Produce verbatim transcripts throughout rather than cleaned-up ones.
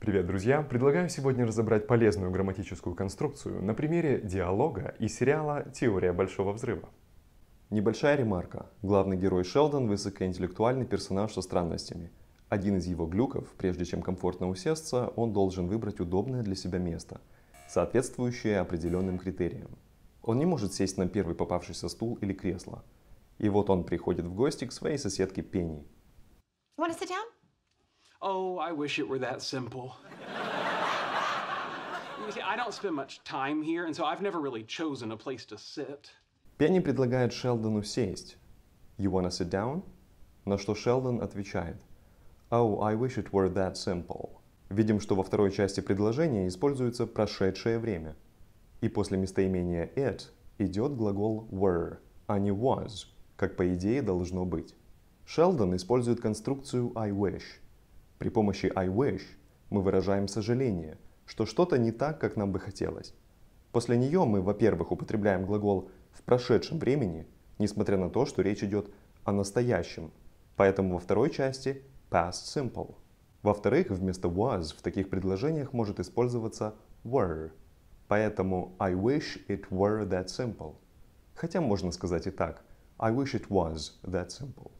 Привет, друзья! Предлагаю сегодня разобрать полезную грамматическую конструкцию на примере диалога из сериала «Теория Большого Взрыва». Небольшая ремарка. Главный герой Шелдон – высокоинтеллектуальный персонаж со странностями. Один из его глюков, прежде чем комфортно усесться, он должен выбрать удобное для себя место, соответствующее определенным критериям. Он не может сесть на первый попавшийся стул или кресло. И вот он приходит в гости к своей соседке Пенни. Oh, I wish it were that simple. You see, I don't spend much time here, and so I've never really chosen a place to sit. Пенни предлагает Шелдону сесть. You wanna sit down? На что Шелдон отвечает: Oh, I wish it were that simple. Видим, что во второй части предложения используется прошедшее время. И после местоимения it идет глагол were, а не was, как по идее должно быть. Шелдон использует конструкцию I wish. При помощи I wish мы выражаем сожаление, что что-то не так, как нам бы хотелось. После нее мы, во-первых, употребляем глагол в прошедшем времени, несмотря на то, что речь идет о настоящем, поэтому во второй части past simple. Во-вторых, вместо was в таких предложениях может использоваться were, поэтому I wish it were that simple. Хотя можно сказать и так: I wish it was that simple.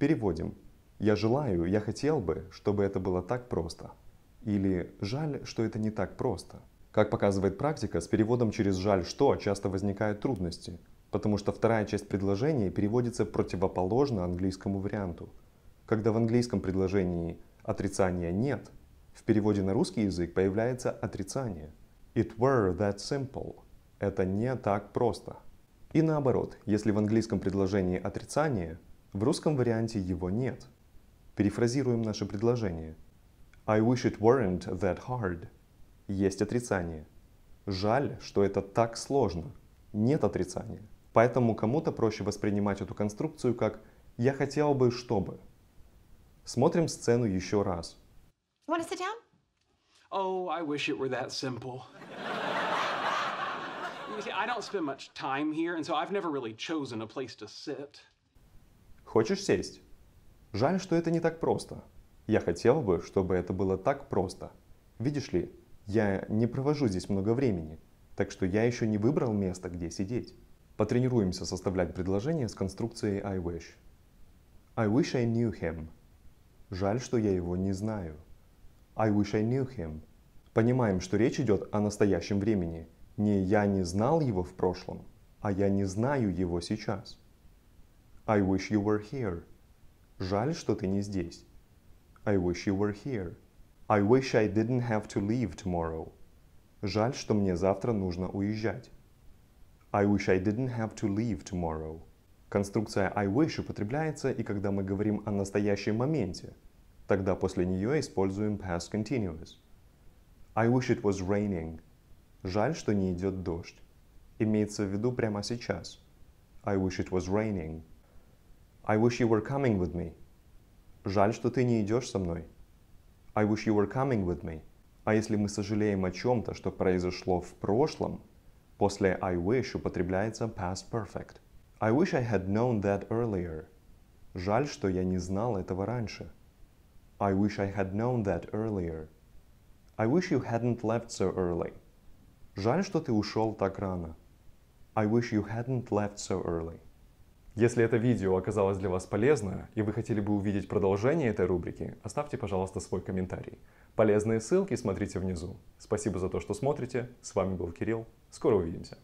Переводим. «Я желаю, я хотел бы, чтобы это было так просто». Или «Жаль, что это не так просто». Как показывает практика, с переводом через «жаль, что» часто возникают трудности, потому что вторая часть предложения переводится противоположно английскому варианту. Когда в английском предложении отрицания нет, в переводе на русский язык появляется отрицание. «It were that simple» — это не так просто. И наоборот, если в английском предложении отрицание, в русском варианте его нет. Перефразируем наше предложение. I wish it weren't that hard. Есть отрицание. Жаль, что это так сложно. Нет отрицания. Поэтому кому-то проще воспринимать эту конструкцию как «я хотел бы, чтобы». Смотрим сцену еще раз. You wanna sit down? Oh, I wish it were that simple. You see, I don't spend much time here, and so I've never really chosen a place to sit. Хочешь сесть? Жаль, что это не так просто. Я хотел бы, чтобы это было так просто. Видишь ли, я не провожу здесь много времени, так что я еще не выбрал место, где сидеть. Потренируемся составлять предложение с конструкцией I wish. I wish I knew him. Жаль, что я его не знаю. I wish I knew him. Понимаем, что речь идет о настоящем времени. Не я не знал его в прошлом, а я не знаю его сейчас. I wish you were here. Жаль, что ты не здесь. I wish you were here. I wish I didn't have to leave tomorrow. Жаль, что мне завтра нужно уезжать. I wish I didn't have to leave tomorrow. Конструкция I wish употребляется и когда мы говорим о настоящем моменте. Тогда после нее используем past continuous. I wish it was raining. Жаль, что не идет дождь. Имеется в виду прямо сейчас. I wish it was raining. I wish you were coming with me. Жаль, что ты не идешь со мной. I wish you were coming with me. А если мы сожалеем о чем-то, что произошло в прошлом, после I wish употребляется past perfect. I wish I had known that earlier. Жаль, что я не знал этого раньше. I wish I had known that earlier. I wish you hadn't left so early. Жаль, что ты ушел так рано. I wish you hadn't left so early. Если это видео оказалось для вас полезно и вы хотели бы увидеть продолжение этой рубрики, оставьте, пожалуйста, свой комментарий. Полезные ссылки смотрите внизу. Спасибо за то, что смотрите. С вами был Кирилл. Скоро увидимся.